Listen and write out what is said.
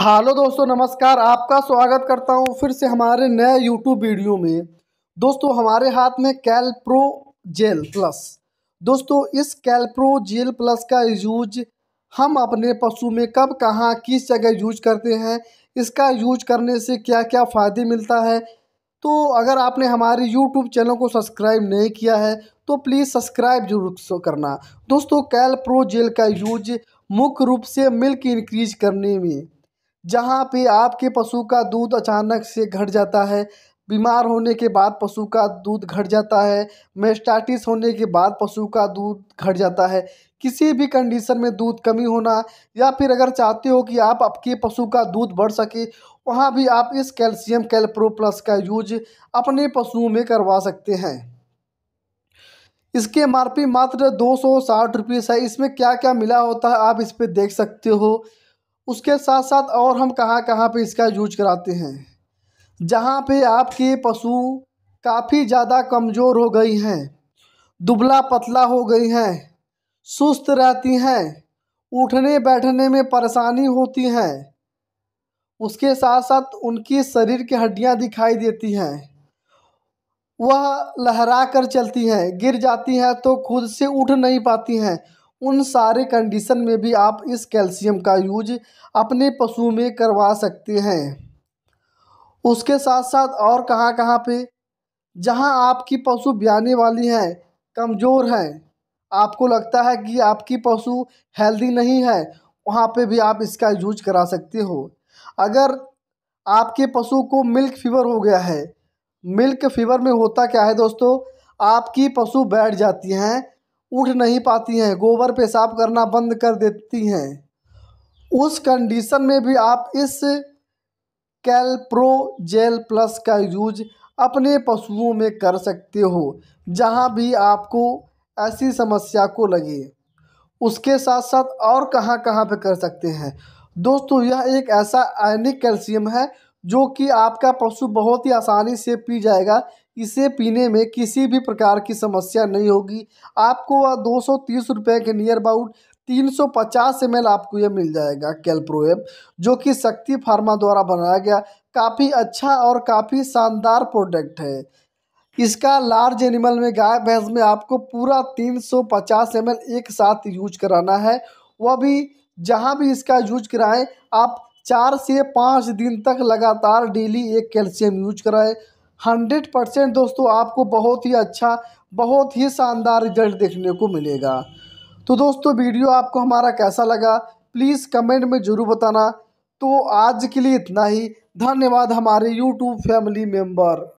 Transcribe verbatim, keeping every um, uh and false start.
Hello दोस्तों, नमस्कार। आपका स्वागत करता हूं फिर से हमारे नए यूट्यूब वीडियो में। दोस्तों, हमारे हाथ में कैलप्रो जेल प्लस। दोस्तों, इस कैलप्रो जेल प्लस का यूज हम अपने पशु में कब, कहां, किस जगह यूज करते हैं, इसका यूज करने से क्या क्या फ़ायदे मिलता है। तो अगर आपने हमारे यूट्यूब चैनल को सब्सक्राइब नहीं किया है तो प्लीज़ सब्सक्राइब जरूर करना। दोस्तों, कैलप्रो जेल का यूज मुख्य रूप से मिल्क इंक्रीज करने में, जहाँ पे आपके पशु का दूध अचानक से घट जाता है, बीमार होने के बाद पशु का दूध घट जाता है, मेस्टाइटिस होने के बाद पशु का दूध घट जाता है, किसी भी कंडीशन में दूध कमी होना, या फिर अगर चाहते हो कि आप आपके पशु का दूध बढ़ सके, वहाँ भी आप इस कैल्शियम कैलप्रो प्लस का यूज अपने पशुओं में करवा सकते हैं। इसके एम आर पी मात्र दो सौ साठ रुपये है। इसमें क्या क्या मिला होता है आप इस पर देख सकते हो। उसके साथ साथ और हम कहाँ कहाँ पे इसका यूज कराते हैं, जहाँ पे आपके पशु काफ़ी ज़्यादा कमज़ोर हो गई हैं, दुबला पतला हो गई हैं, सुस्त रहती हैं, उठने बैठने में परेशानी होती हैं, उसके साथ साथ उनकी शरीर की हड्डियाँ दिखाई देती हैं, वह लहरा कर चलती हैं, गिर जाती हैं तो खुद से उठ नहीं पाती हैं, उन सारे कंडीशन में भी आप इस कैल्शियम का यूज अपने पशु में करवा सकते हैं। उसके साथ साथ और कहाँ कहाँ पे, जहाँ आपकी पशु ब्याने वाली हैं, कमज़ोर हैं, आपको लगता है कि आपकी पशु हेल्दी नहीं है, वहाँ पे भी आप इसका यूज करा सकते हो। अगर आपके पशु को मिल्क फीवर हो गया है, मिल्क फीवर में होता क्या है दोस्तों, आपकी पशु बैठ जाती हैं, उठ नहीं पाती हैं, गोबर पेशाब करना बंद कर देती हैं, उस कंडीशन में भी आप इस कैलप्रो जेल प्लस का यूज अपने पशुओं में कर सकते हो, जहां भी आपको ऐसी समस्या को लगे। उसके साथ साथ और कहां कहां पे कर सकते हैं दोस्तों, यह एक ऐसा आयनिक कैल्शियम है जो कि आपका पशु बहुत ही आसानी से पी जाएगा। इसे पीने में किसी भी प्रकार की समस्या नहीं होगी। आपको वह दो सौ तीस रुपये के नियर अबाउट तीन सौ पचास एम एल आपको यह मिल जाएगा कैलप्रो एप, जो कि शक्ति फार्मा द्वारा बनाया गया काफ़ी अच्छा और काफ़ी शानदार प्रोडक्ट है। इसका लार्ज एनिमल में, गाय भैंस में आपको पूरा तीन सौ पचास एम एल एक साथ यूज कराना है। वह भी जहाँ भी इसका यूज कराएँ आप चार से पाँच दिन तक लगातार डेली एक कैल्शियम यूज कराएं। हंड्रेड परसेंट दोस्तों आपको बहुत ही अच्छा, बहुत ही शानदार रिजल्ट देखने को मिलेगा। तो दोस्तों, वीडियो आपको हमारा कैसा लगा प्लीज़ कमेंट में ज़रूर बताना। तो आज के लिए इतना ही। धन्यवाद हमारे यूट्यूब फैमिली मेम्बर।